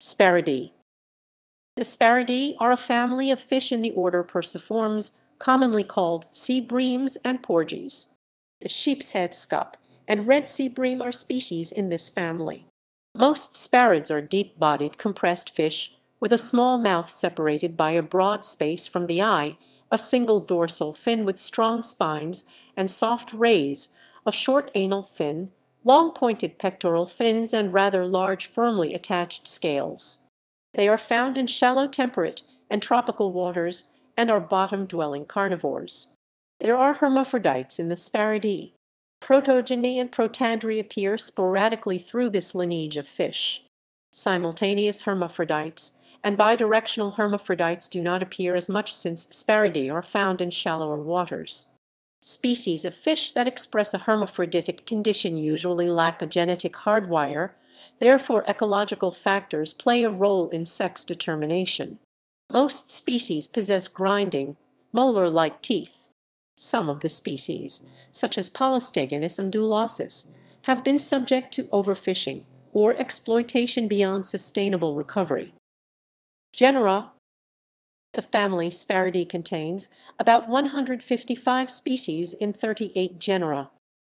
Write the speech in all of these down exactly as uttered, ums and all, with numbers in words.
Sparidae. The Sparidae are a family of fish in the order Perciformes, commonly called sea breams and porgies. The sheepshead, scup, and red seabream are species in this family. Most sparids are deep-bodied compressed fish with a small mouth separated by a broad space from the eye, a single dorsal fin with strong spines and soft rays, a short anal fin, long pointed pectoral fins, and rather large firmly attached scales. They are found in shallow temperate and tropical waters and are bottom-dwelling carnivores. There are hermaphrodites in the Sparidae. Protogyny and protandry appear sporadically through this lineage of fish. Simultaneous hermaphrodites and bidirectional hermaphrodites do not appear as much since Sparidae are found in shallower waters. Species of fish that express a hermaphroditic condition usually lack a genetic hardwire, therefore ecological factors play a role in sex determination. Most species possess grinding, molar-like teeth. Some of the species, such as Polysteganus undulosus, have been subject to overfishing or exploitation beyond sustainable recovery. Genera. The family Sparidae contains about one hundred fifty-five species in thirty-eight genera.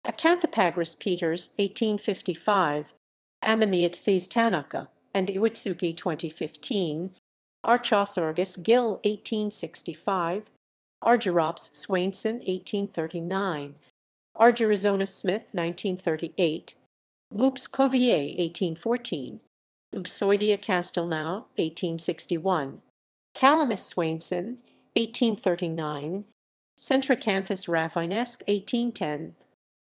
Acanthopagrus Peters, eighteen fifty-five, Amamiichthys Tanaka, and Iwatsuki, twenty fifteen, Archosargus Gill, eighteen sixty-five, Argyrops Swainson, eighteen thirty-nine, Argyrizona Smith, nineteen thirty-eight, Loops Cuvier, eighteen fourteen, Loopsoidea Castelnau, eighteen sixty-one, Calamus Swainson, eighteen thirty-nine, Centricanthus Raffinesque, eighteen ten,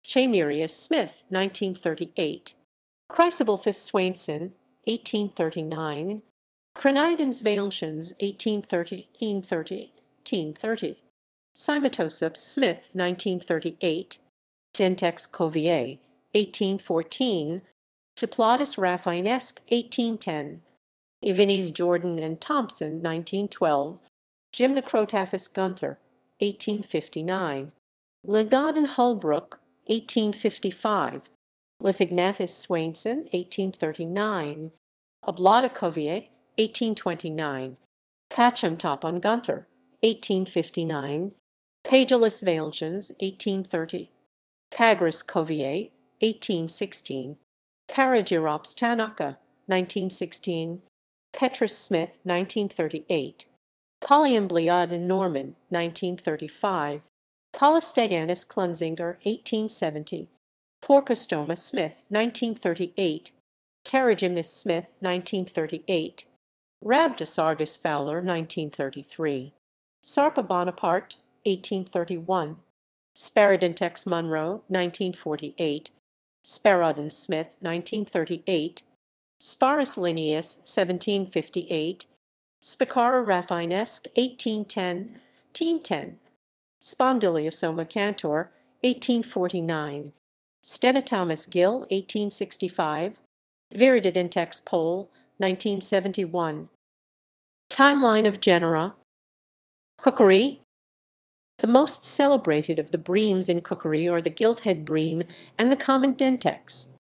Chamerius Smith, nineteen thirty-eight, Chrysobulphus Swainson, eighteen thirty-nine, Crenidens Valentions, eighteen thirty, eighteen thirty, Pachymetopon Smith, nineteen thirty-eight, Dentex Cuvier, eighteen fourteen, Diplodus Raffinesque, eighteen ten, Evynnis Jordan and Thompson, nineteen twelve, Gymnocrotaphus Gunther, eighteen fifty-nine, Lagodon Holbrook, eighteen fifty-five, Lithognathus Swainson, eighteen thirty-nine, Oblada Cuvier, eighteen twenty-nine, Pachymetopon Gunther, eighteen fifty-nine, Pagellus Valentions, eighteen thirty, Pagris Cuvier, eighteen sixteen, Parargyrops Tanaka, nineteen sixteen, Petrus Smith, nineteen thirty-eight, Polyamblyodon Norman, nineteen thirty-five, Polysteganus Klunzinger, eighteen seventy, Porcostoma Smith, nineteen thirty-eight, Pterogymnus Smith, nineteen thirty-eight, Rhabdosargus Fowler, nineteen thirty-three, Sarpa Bonaparte, eighteen thirty-one, Sparidentex Munro, nineteen forty-eight, Sparodon Smith, nineteen thirty-eight, Sparus Linnaeus, seventeen fifty-eight, Spicara Raffinesque, eighteen ten, eighteen ten, Spondyliosoma Cantor, eighteen forty-nine, Stenothomus Gill, eighteen sixty-five, Virididintex Pole, nineteen seventy-one. Timeline of genera. Cookery. The most celebrated of the breams in cookery are the gilt-head bream and the common Dentex.